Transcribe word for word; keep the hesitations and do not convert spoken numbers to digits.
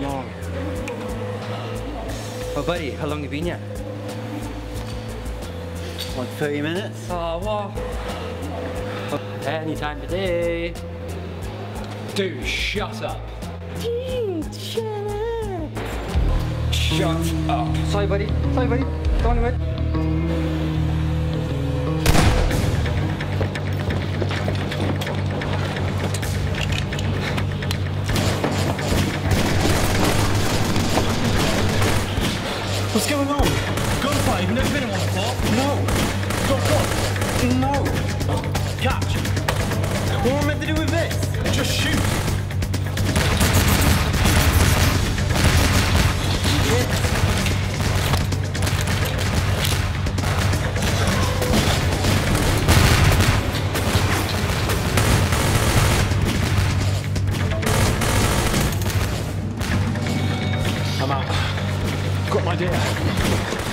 gone long. Oh, buddy, how long have you been here? What, thirty minutes? Oh, wow. Any time today. Dude, shut up. Dude, shut up. Shut up. Sorry, buddy. Sorry, buddy. Don't worry. What's going on? Gunfight, you've never been in one before? No. Go, go. No. Catch. What am I meant to do with this? Just shoot. Yeah. I'm out. Got my deer.